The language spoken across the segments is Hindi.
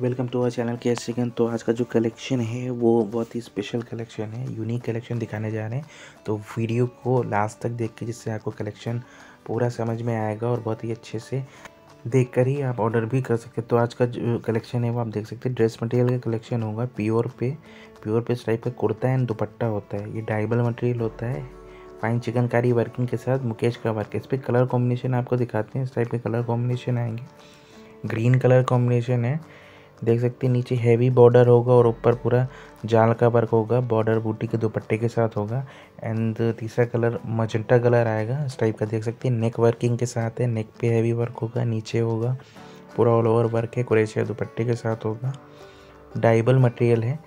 वेलकम टू आवर चैनल के चिकन। तो आज का जो कलेक्शन है वो बहुत ही स्पेशल कलेक्शन है, यूनिक कलेक्शन दिखाने जा रहे हैं। तो वीडियो को लास्ट तक देख के, जिससे आपको कलेक्शन पूरा समझ में आएगा और बहुत ही अच्छे से देख कर ही आप ऑर्डर भी कर सकते हैं। तो आज का जो कलेक्शन है वो आप देख सकते हैं, ड्रेस मटेरियल का कलेक्शन होगा। प्योर पे इस टाइप का कुर्ता एंड दुपट्टा होता है। ये डाइबल मटेरियल होता है, फाइन चिकनकारी वर्किंग के साथ मुकेश का वर्क। इस पर कलर कॉम्बिनेशन आपको दिखाते हैं, इस टाइप के कलर कॉम्बिनेशन आएंगे। ग्रीन कलर कॉम्बिनेशन है, देख सकते हैं। नीचे हैवी बॉर्डर होगा और ऊपर पूरा जाल का वर्क होगा। बॉर्डर बूटी के दुपट्टे के साथ होगा। एंड तीसरा कलर मजेंटा कलर आएगा, इस टाइप का देख सकते हैं। नेक वर्किंग के साथ है, नेक पे हैवी वर्क होगा, नीचे होगा पूरा ऑल ओवर वर्क है। कुरेशिया दुपट्टे के साथ होगा। डाइबल मटेरियल है,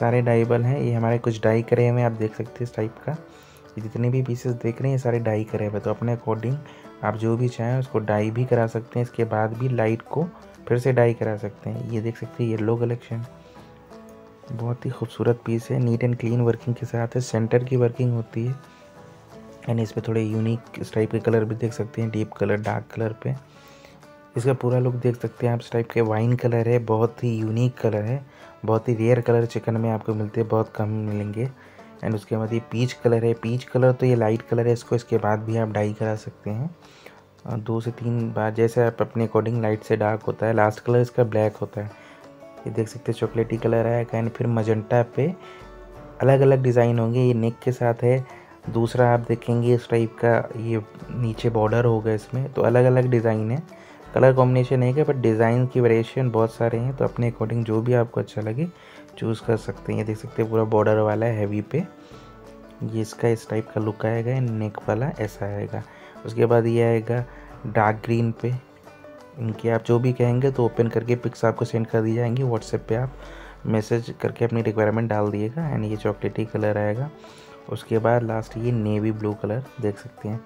सारे डाइबल हैं। ये हमारे कुछ डाई करे हुए आप देख सकते हैं इस टाइप का। जितने भी पीसेस देख रहे हैं सारे डाई करे हुए, तो अपने अकॉर्डिंग आप जो भी चाहें उसको डाई भी करा सकते हैं। इसके बाद भी लाइट को फिर से डाई करा सकते हैं। ये देख सकते हैं येलो कलेक्शन, बहुत ही खूबसूरत पीस है। नीट एंड क्लीन वर्किंग के साथ है, सेंटर की वर्किंग होती है। एंड इस पर थोड़े यूनिक इस टाइप के कलर भी देख सकते हैं, डीप कलर, डार्क कलर पे। इसका पूरा लुक देख सकते हैं आप। इस टाइप के वाइन कलर है, बहुत ही यूनिक कलर है, बहुत ही रेयर कलर चिकन में आपको मिलते हैं, बहुत कम मिलेंगे। एंड उसके बाद ये पीच कलर है। पीच कलर तो ये लाइट कलर है, इसको इसके बाद भी आप डाई करा सकते हैं और 2 से 3 बार, जैसे आप अपने अकॉर्डिंग। लाइट से डार्क होता है। लास्ट कलर इसका ब्लैक होता है, ये देख सकते हैं। चॉकलेटी कलर आएगा। एंड फिर मजेंटा पे अलग अलग डिज़ाइन होंगे। ये नेक के साथ है, दूसरा आप देखेंगे इस टाइप का, ये नीचे बॉर्डर होगा इसमें। तो अलग अलग डिज़ाइन है, कलर कॉम्बिनेशन है क्या, बट डिज़ाइन की वेरिएशन बहुत सारे हैं। तो अपने अकॉर्डिंग जो भी आपको अच्छा लगे चूज़ कर सकते हैं। ये देख सकते हैं पूरा बॉर्डर वाला है हैवी पे, ये इसका इस टाइप का लुक आएगा। नेक वाला ऐसा आएगा। उसके बाद ये आएगा डार्क ग्रीन पे। इनके आप जो भी कहेंगे तो ओपन करके पिक्स आपको सेंड कर दी जाएंगी व्हाट्सएप पे। आप मैसेज करके अपनी रिक्वायरमेंट डाल दिएगा। एंड ये चॉकलेटी कलर आएगा। उसके बाद लास्ट ये नेवी ब्लू कलर देख सकते हैं।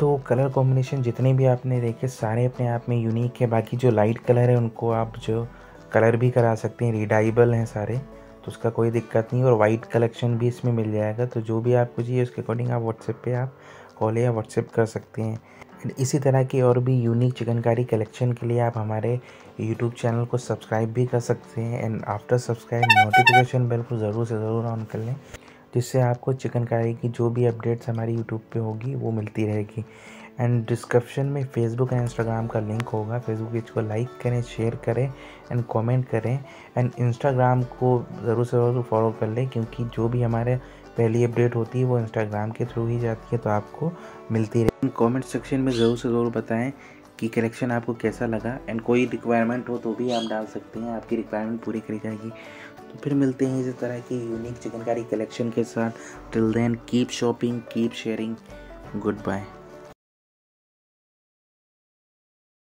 तो कलर कॉम्बिनेशन जितने भी आपने देखे सारे अपने आप में यूनिक है। बाकी जो लाइट कलर है उनको आप जो कलर भी करा सकते हैं, रीडाइबल हैं सारे, तो उसका कोई दिक्कत नहीं। और वाइट कलेक्शन भी इसमें मिल जाएगा। तो जो भी आपको चाहिए उसके अकॉर्डिंग आप व्हाट्सएप पे आप कॉल या व्हाट्सएप कर सकते हैं। इसी तरह की और भी यूनिक चिकनकारी कलेक्शन के लिए आप हमारे यूट्यूब चैनल को सब्सक्राइब भी कर सकते हैं। And after subscribe notification bell को ज़रूर से ज़रूर ऑन कर लें, जिससे आपको चिकनकारी की जो भी अपडेट्स हमारी यूट्यूब पे होगी वो मिलती रहेगी। एंड डिस्क्रिप्शन में फेसबुक एंड इंस्टाग्राम का लिंक होगा। फेसबुक पेज को लाइक करें, शेयर करें एंड कमेंट करें। एंड इंस्टाग्राम को ज़रूर से ज़रूर फॉलो कर लें, क्योंकि जो भी हमारे पहली अपडेट होती है वो इंस्टाग्राम के थ्रू ही जाती है, तो आपको मिलती रहे। कमेंट सेक्शन में ज़रूर से ज़रूर बताएँ कि कलेक्शन आपको कैसा लगा। एंड कोई रिक्वायरमेंट हो तो भी आप डाल सकते हैं, आपकी रिक्वायरमेंट पूरी करी जाएगी। तो फिर मिलते हैं इसी तरह की यूनिक चिकनकारी कलेक्शन के साथ। Till then keep shopping, keep sharing, good bye.